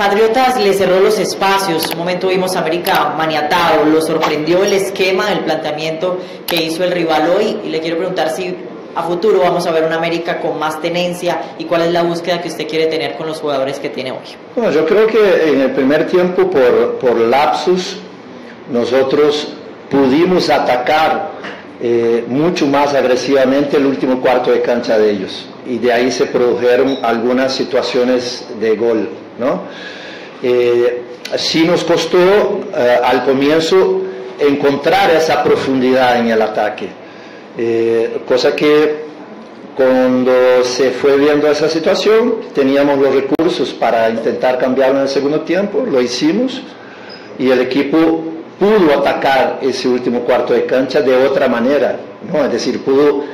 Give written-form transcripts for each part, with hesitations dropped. Patriotas le cerró los espacios. Un momento vimos a América maniatado, lo sorprendió el esquema del planteamiento que hizo el rival hoy, y le quiero preguntar si a futuro vamos a ver una América con más tenencia y cuál es la búsqueda que usted quiere tener con los jugadores que tiene hoy. Bueno, yo creo que en el primer tiempo por lapsus nosotros pudimos atacar mucho más agresivamente el último cuarto de cancha de ellos, y de ahí se produjeron algunas situaciones de gol, ¿no? Sí nos costó al comienzo encontrar esa profundidad en el ataque, cosa que cuando se fue viendo esa situación teníamos los recursos para intentar cambiarlo en el segundo tiempo, lo hicimos y el equipo pudo atacar ese último cuarto de cancha de otra manera, ¿no? Es decir, pudo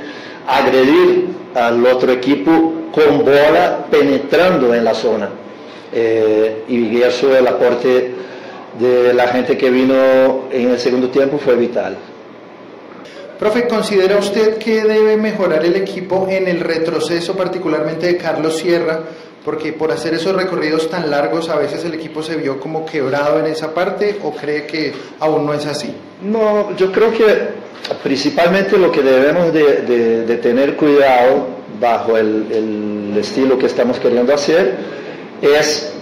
agredir al otro equipo con bola penetrando en la zona, y eso, el aporte de la gente que vino en el segundo tiempo fue vital. Profe, ¿considera usted que debe mejorar el equipo en el retroceso, particularmente de Carlos Sierra? Porque por hacer esos recorridos tan largos a veces el equipo se vio como quebrado en esa parte, ¿o cree que aún no es así? No, yo creo que principalmente lo que debemos de tener cuidado bajo el estilo que estamos queriendo hacer es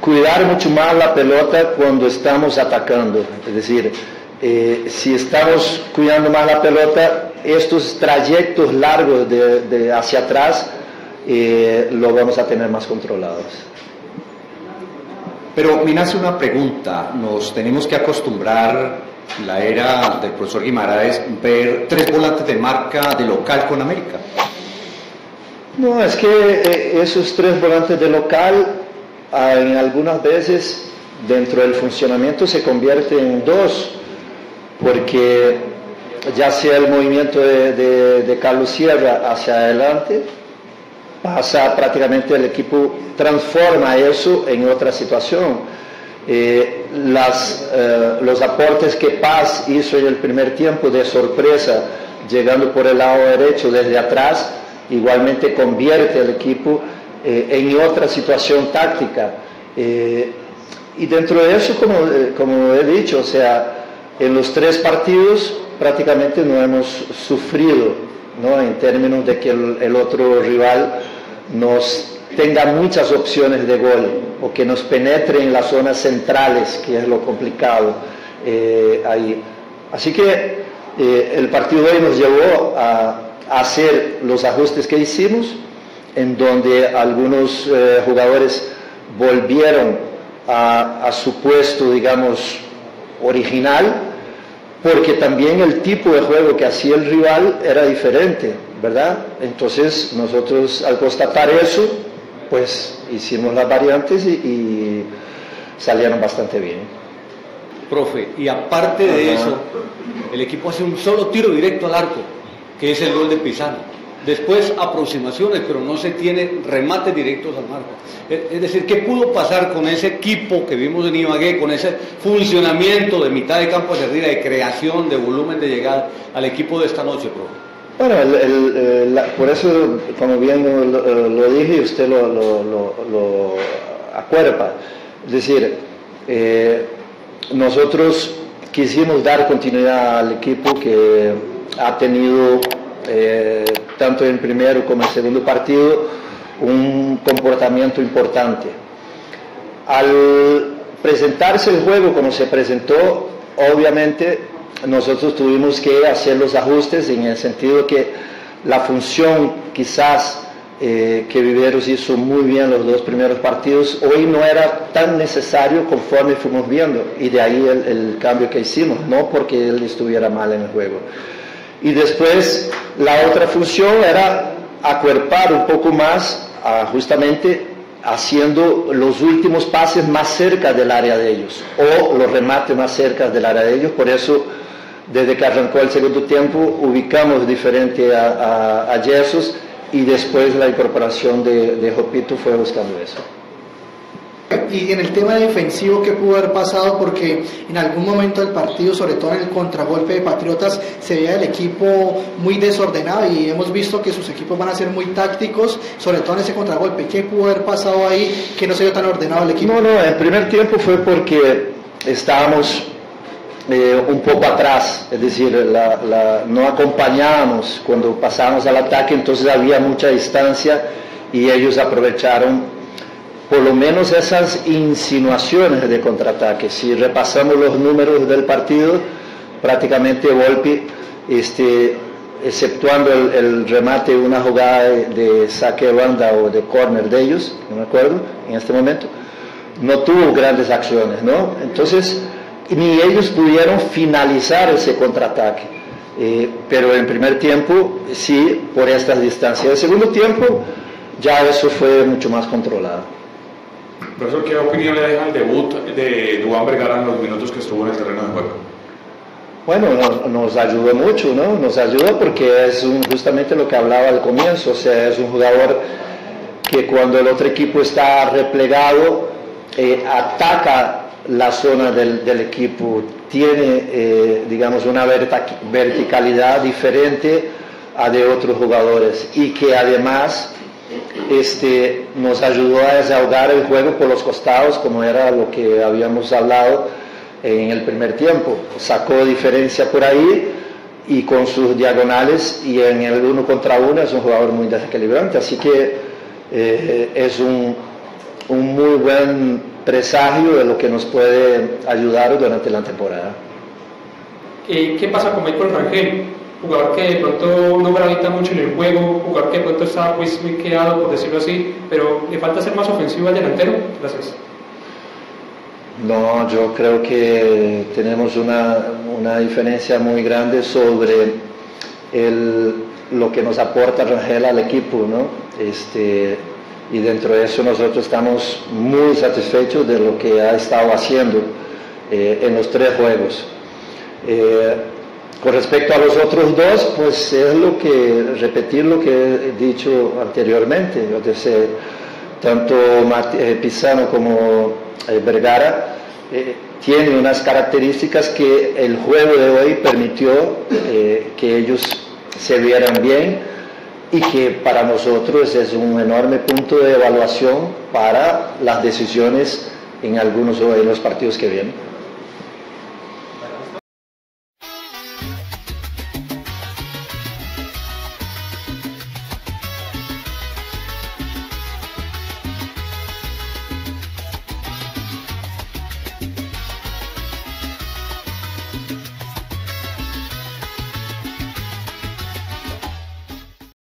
cuidar mucho más la pelota cuando estamos atacando. Es decir, si estamos cuidando más la pelota, estos trayectos largos de hacia atrás lo vamos a tener más controlados. Pero me hace una pregunta: nos tenemos que acostumbrar, la era del profesor Guimaraes, ver tres volantes de marca de local con América. No, es que esos tres volantes de local en algunas veces dentro del funcionamiento se convierten en dos, porque ya sea el movimiento de Carlos Sierra hacia adelante, pasa prácticamente el equipo, transforma eso en otra situación. Los aportes que Paz hizo en el primer tiempo de sorpresa, llegando por el lado derecho desde atrás, igualmente convierte al equipo en otra situación táctica. Y dentro de eso, como he dicho, o sea, en los tres partidos prácticamente no hemos sufrido, ¿no?, en términos de que el otro rival nos tenga muchas opciones de gol o que nos penetre en las zonas centrales, que es lo complicado ahí. Así que el partido hoy nos llevó a hacer los ajustes que hicimos, en donde algunos jugadores volvieron a su puesto, digamos, original, porque también el tipo de juego que hacía el rival era diferente, ¿verdad? Entonces nosotros, al constatar eso, pues hicimos las variantes y salieron bastante bien. Profe, y aparte de eso, el equipo hace un solo tiro directo al arco, que es el gol de Pisano. Después aproximaciones, pero no se tienen remates directos al marco. Es decir, ¿qué pudo pasar con ese equipo que vimos en Ibagué, con ese funcionamiento de mitad de campo hacia arriba, de creación, de volumen de llegada al equipo de esta noche, profe? Bueno, por eso, como bien lo dije, usted lo acuerpa. Es decir, nosotros quisimos dar continuidad al equipo que ha tenido, tanto en primero como en segundo partido, un comportamiento importante. Al presentarse el juego como se presentó, obviamente nosotros tuvimos que hacer los ajustes, en el sentido que la función quizás que Viveros hizo muy bien los dos primeros partidos, hoy no era tan necesario conforme fuimos viendo, y de ahí el cambio que hicimos, no porque él estuviera mal en el juego. Y después la otra función era acuerpar un poco más, justamente haciendo los últimos pases más cerca del área de ellos, o los remates más cerca del área de ellos. Por eso, desde que arrancó el segundo tiempo, ubicamos diferente a Jesús, y después la incorporación de Jopito fue buscando eso. Y en el tema defensivo, ¿qué pudo haber pasado? Porque en algún momento del partido, sobre todo en el contragolpe de Patriotas, se veía el equipo muy desordenado y hemos visto que sus equipos van a ser muy tácticos, sobre todo en ese contragolpe. ¿Qué pudo haber pasado ahí que no se vio tan ordenado el equipo? No, el primer tiempo fue porque estábamos un poco atrás, es decir, no acompañábamos cuando pasábamos al ataque, entonces había mucha distancia y ellos aprovecharon por lo menos esas insinuaciones de contraataque. Si repasamos los números del partido, prácticamente Volpi, exceptuando el remate de una jugada de saque de banda o de córner de ellos, no me acuerdo en este momento, no tuvo grandes acciones, ¿no? Entonces, ni ellos pudieron finalizar ese contraataque. Pero en primer tiempo, sí, por estas distancias. En segundo tiempo, ya eso fue mucho más controlado. Profesor, ¿qué opinión le deja el debut de Duván Vergara en los minutos que estuvo en el terreno de juego? Bueno, nos ayudó mucho, ¿no? Nos ayudó porque es justamente lo que hablaba al comienzo, o sea, es un jugador que cuando el otro equipo está replegado, ataca la zona del equipo, tiene, digamos, una verticalidad diferente a de otros jugadores y que además nos ayudó a desahogar el juego por los costados, como era lo que habíamos hablado en el primer tiempo. Sacó diferencia por ahí y con sus diagonales, y en el 1 contra 1 es un jugador muy desequilibrante, así que es un muy buen presagio de lo que nos puede ayudar durante la temporada. ¿Qué pasa con Michael Rangel? Jugador que de pronto no gravita mucho en el juego, jugador que de pronto está pues muy quedado, por decirlo así, pero ¿le falta ser más ofensivo al delantero? Gracias. No, yo creo que tenemos una diferencia muy grande sobre lo que nos aporta Rangel al equipo, ¿no? Y dentro de eso nosotros estamos muy satisfechos de lo que ha estado haciendo en los 3 juegos. Con respecto a los otros 2, pues es lo que, repetir lo que he dicho anteriormente, entonces, tanto Pisano como Vergara tienen unas características que el juego de hoy permitió que ellos se vieran bien y que para nosotros es un enorme punto de evaluación para las decisiones en algunos de los partidos que vienen.